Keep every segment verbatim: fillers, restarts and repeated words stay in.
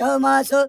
चौमासो।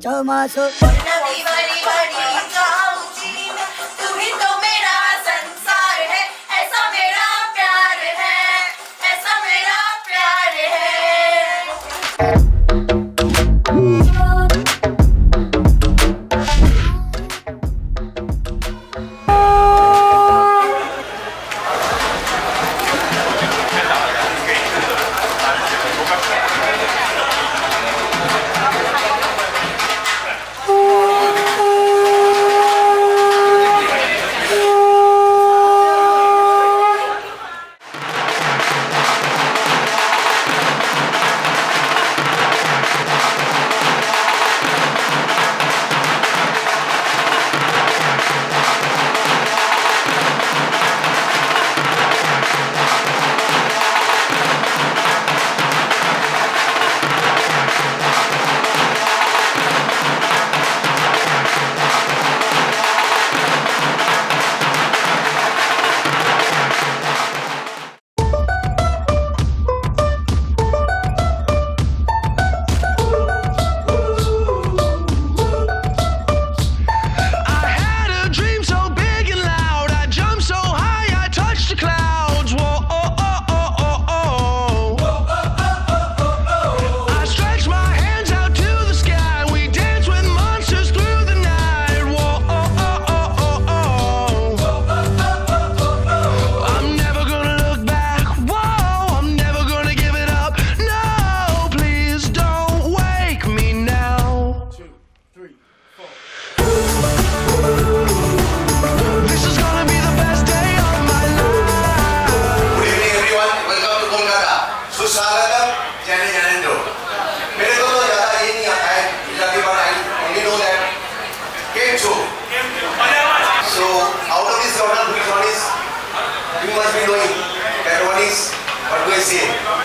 चौमासो चौमासो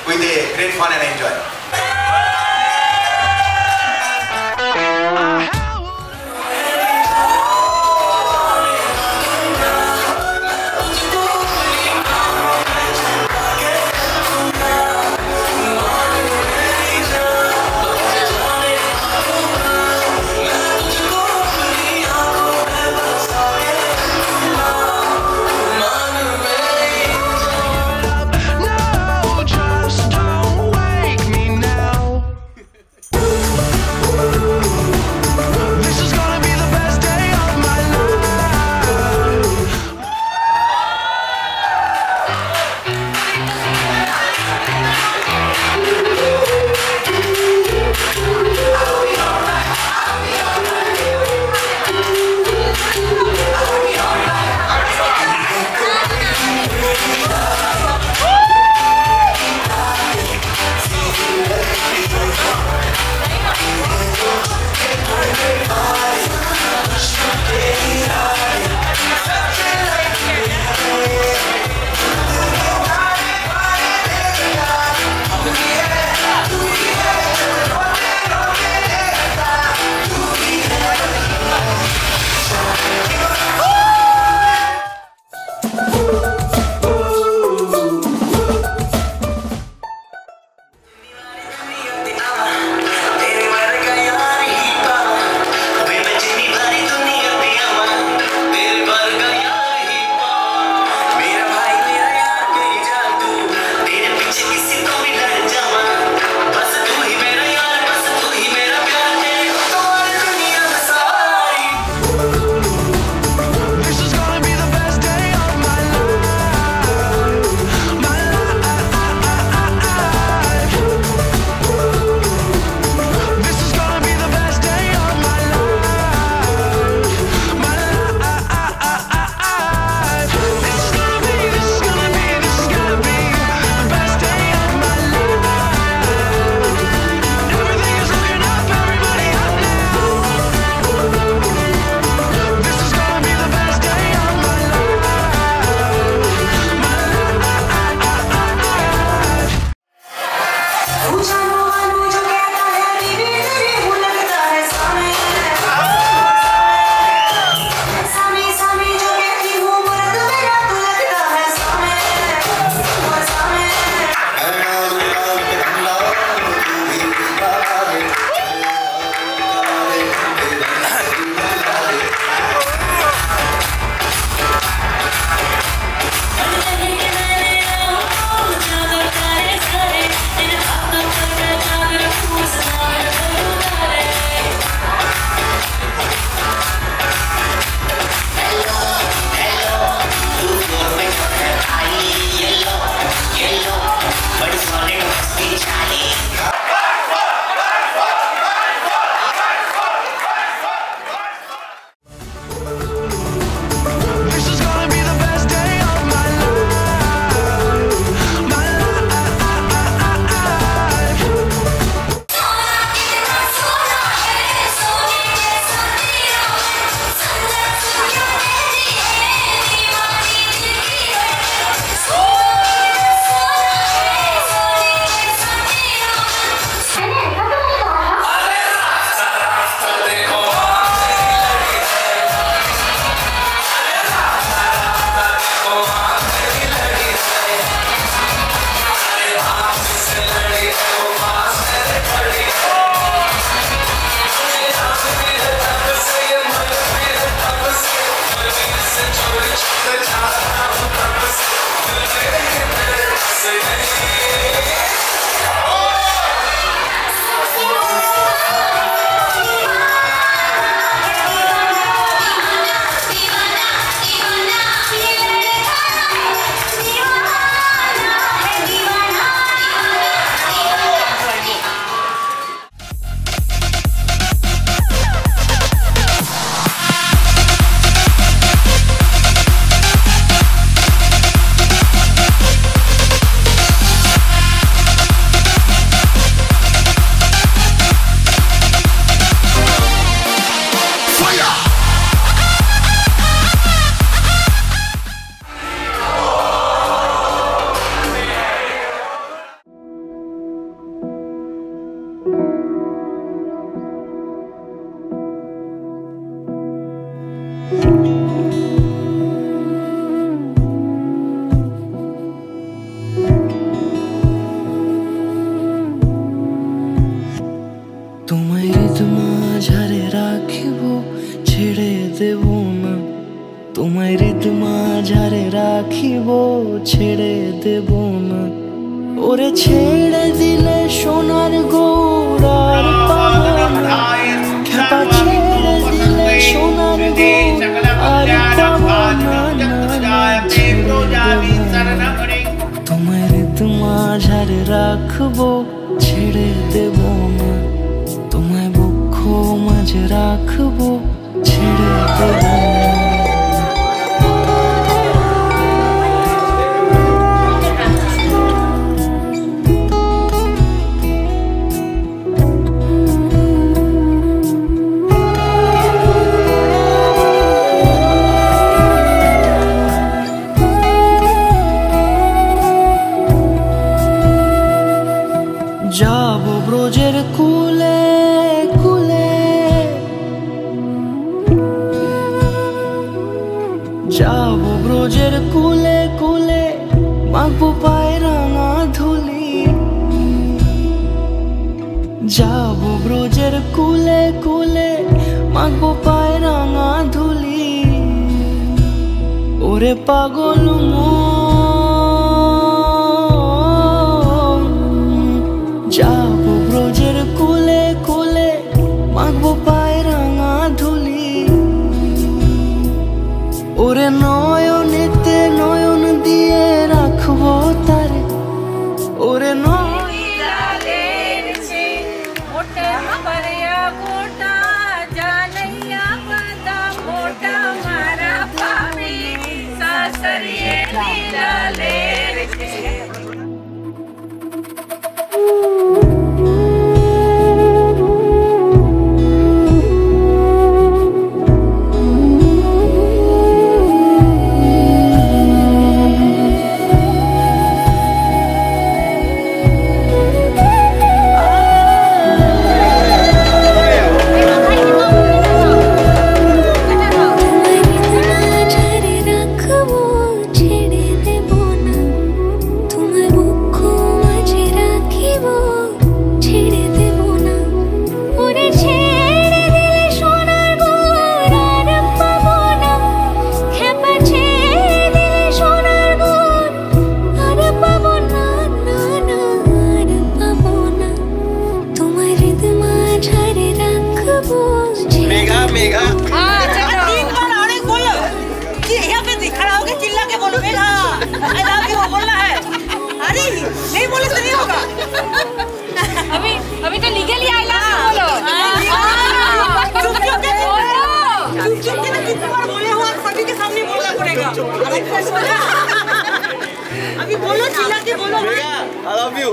with a great fun and enjoy. রাখবো ছেড়ে দেব না, তোমায় বক্ষ মাঝে রাখবো ছেড়ে দেব না। যাবো ব্রজের কুলে কুলে, মাখবো পায়ে রাঙা ধুলি। ওরে পাগল মন, যাবো ব্রজের কুলে কুলে, মাখবো পায়ে রাঙা ধুলি। ওরে নয়নেতে নয়ন দিয়ে রাখবো তারে, ওরে নয় I love you बोलना है। अरे नहीं बोले तो नहीं होगा। अभी बोलो, चिल्ला के बोलो मेघा, आई लव यू।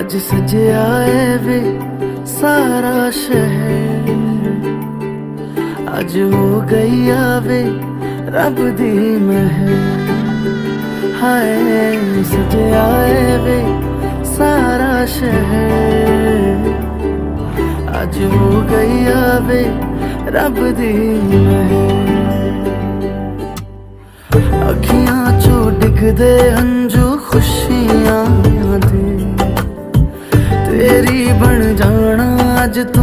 आज सज आए वे सारा शहर, आज हो गई आवे रब दी महक। हाय सज आए वे सारा शहर, आज हो गई आवे रब दी महक। अखियां चो डिगदे हंजू खुशियां दे, तेरी बन जाना आज तू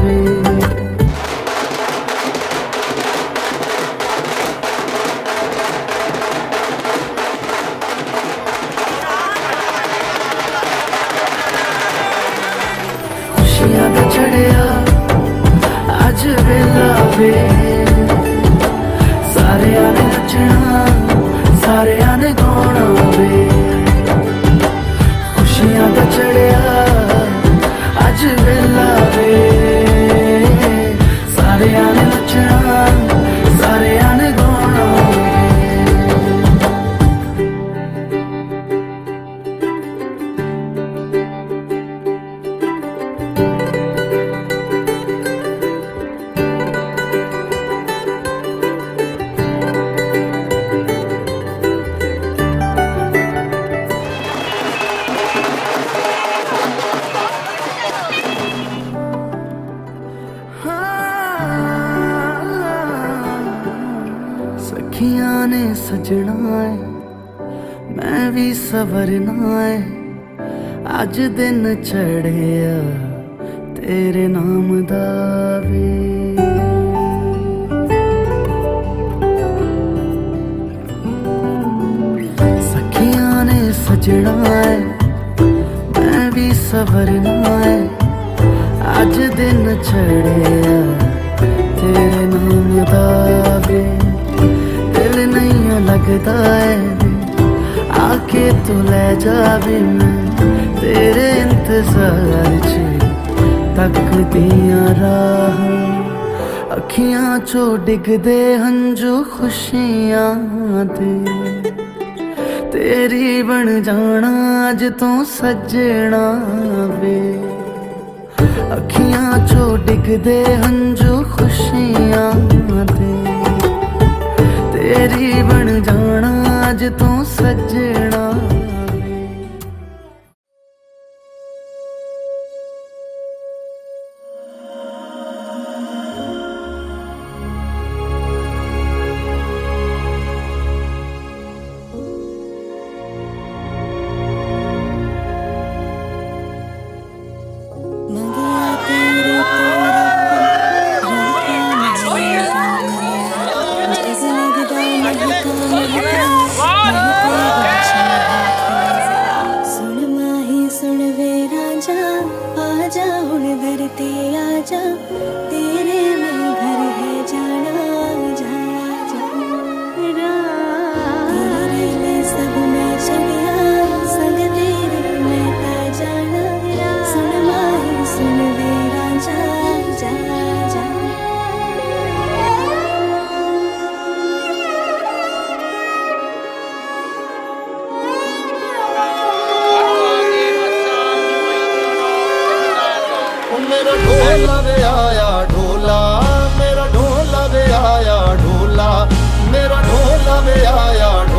वे। खुशियां दा चढ़िया आज वेला वे, सारे आने नचना सारे आने गाना वे। खुशियां दा चढ़िया अज वेला वे, सारे आने नचना सारे आने गाना सजना है, मैं भी सवरना है। आज दिन चढ़िया तेरे नाम दावे। सखियां ने सजना है, मैं भी सवरना है। आज दिन चढ़िया तेरे नाम दावे। नहीं लगता है आके तू ले जावे, मैं तेरे इंतजार तक दिया राह। अखियां चो डिगदे हंजू खुशियां दे, तेरी बन जाना अज तू सजना वे। अखियां चो डिगदे हंजू खुशियां दे, तेरी बन जाना। अज तू सजना। ढोला मेरा ढोला बे आया ढोला मेरा ढोला बे आया।